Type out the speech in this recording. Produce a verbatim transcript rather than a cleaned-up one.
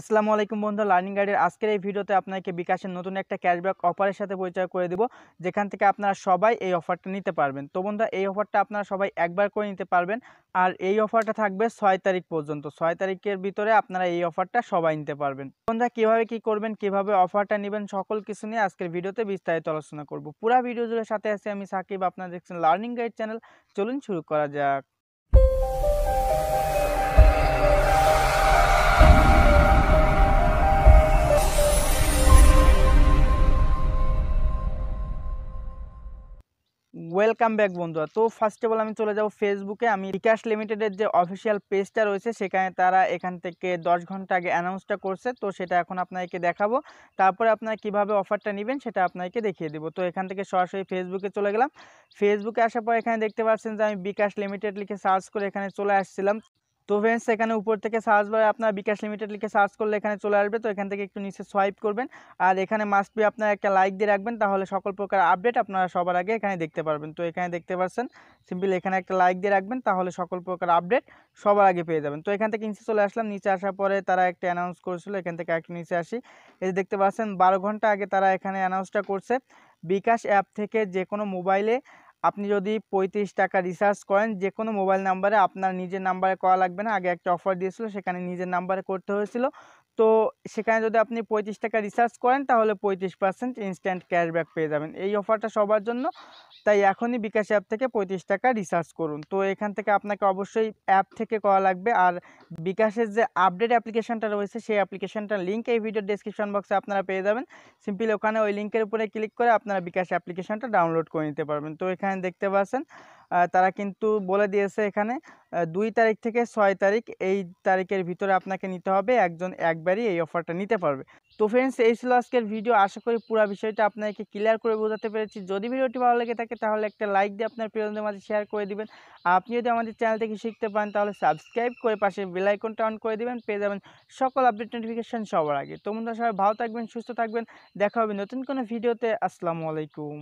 আসসালামু আলাইকুম বন্ধুরা, লার্নিং গাইডের আজকের এই ভিডিওতে আপনাকে বিকাশের নতুন একটা ক্যাশব্যাক অফারের সাথে পরিচয় করে দেব, যেখান থেকে আপনারা সবাই এই অফারটা নিতে পারবেন। তো বন্ধুরা, এই অফারটা আপনারা সবাই একবার করে নিতে পারবেন, আর এই অফারটা থাকবে ছয় তারিখ পর্যন্ত। ছয় তারিখের ভিতরে আপনারা এই অফারটা সবাই নিতে পারবেন। বন্ধুরা, কীভাবে কী করবেন, কিভাবে অফারটা নেবেন, সকল কিছু নিয়ে আজকের ভিডিওতে বিস্তারিত আলোচনা করব। পুরো ভিডিও জুড়ে সাথে আছি আমি সাকিব, আপনারা দেখছেন লার্নিং গাইড চ্যানেল। চলুন শুরু করা যাক। ওয়েলকাম ব্যাক বন্ধুরা। তো ফার্স্ট অফ অল আমি চলে যাব ফেসবুকে। আমি বিকাশ লিমিটেডের যে অফিসিয়াল পেজটা রয়েছে সেখানে তারা এখান থেকে দশ ঘন্টা আগে অ্যানাউন্সটা করছে, তো সেটা এখন আপনাকে দেখাবো। তারপরে আপনারা কীভাবে অফারটা নেবেন সেটা আপনাকে দেখিয়ে দেবো। তো এখান থেকে সরাসরি ফেসবুকে চলে গেলাম। ফেসবুকে আসার পর এখানে দেখতে পাচ্ছেন যে আমি বিকাশ লিমিটেড লিখে সার্চ করে এখানে চলে আসছিলাম। তো ফ্রেন্ডস, এখানে উপর থেকে সার্চ বারে আপনার বিকাশ লিমিটেড লিখে সার্চ করলে এখানে চলে আসবে। তো এখান থেকে একটু নিচে সোয়াইপ করবেন, আর এখানে মাস্ট বি আপনারা একটা লাইক দিয়ে রাখবেন, তাহলে সকল প্রকার আপডেট আপনারা সবার আগে এখানে দেখতে পারবেন। তো এখানে দেখতে পাচ্ছেন সিম্পল এখানে একটা লাইক দিয়ে রাখবেন, তাহলে সকল প্রকার আপডেট সবার আগে পেয়ে যাবেন। তো এখান থেকে নিচে চলে আসলাম। নিচে আসার পরে তারা একটা অ্যানাউন্স করেছিল, এখান থেকে একটু নিচে আসি। এই যে দেখতে পাচ্ছেন বারো ঘন্টা আগে তারা এখানে অ্যানাউন্সটা করছে, বিকাশ অ্যাপ থেকে যে কোনো মোবাইলে আপনি যদি পঁয়ত্রিশ টাকা রিচার্জ করেন যে কোনো মোবাইল নাম্বারে, আপনার নিজের নাম্বারে করা লাগবে না। আগে একটা অফার দিয়েছিল, সেখানে নিজের নাম্বারে করতে হয়েছিল। তো সেখানে যদি আপনি পঁয়ত্রিশ টাকা রিচার্জ করেন তাহলে পঁয়ত্রিশ পার্সেন্ট ইনস্ট্যান্ট ক্যাশব্যাক পেয়ে যাবেন। এই অফারটা সবার জন্য, তাই এখনই বিকাশ অ্যাপ থেকে পঁয়ত্রিশ টাকা রিচার্জ করুন। তো এখান থেকে আপনাকে অবশ্যই অ্যাপ থেকে করা লাগবে। আর বিকাশের যে আপডেট অ্যাপ্লিকেশনটা রয়েছে সেই অ্যাপ্লিকেশনটার লিঙ্ক এই ভিডিওর ডেসক্রিপশন বক্সে আপনারা পেয়ে যাবেন। সিম্পলি ওখানে ওই লিঙ্কের উপরে ক্লিক করে আপনারা বিকাশ অ্যাপ্লিকেশনটা ডাউনলোড করে নিতে পারবেন। তো এখানে দেখতে পাচ্ছেন তারা কিন্তু বলে দিয়েছে এখানে দুই তারিখ থেকে ছয় তারিখ এই তারিখের ভিতরে আপনাকে নিতে হবে, একজন একবারই এই অফারটা নিতে পারবে। তো ফ্রেন্ডস, এই ছিল আজকের ভিডিও। আশা করি পুরো বিষয়টা আপনাকে ক্লিয়ার করে বোঝাতে পেরেছি। যদি ভিডিওটি ভালো লেগে থাকে তাহলে একটা লাইক দিয়ে আপনার প্রিয়জনদের মাঝে শেয়ার করে দিবেন। আপনি যদি আমাদের চ্যানেল থেকে শিখতে পারেন তাহলে সাবস্ক্রাইব করে পাশে বেল আইকনটা অন করে দিবেন, পেয়ে যাবেন সকল আপডেট নোটিফিকেশন সবার আগে। তো বন্ধুরা, সবাই ভালো থাকবেন, সুস্থ থাকবেন, দেখা হবে নতুন কোনো ভিডিওতে। আসসালামু আলাইকুম।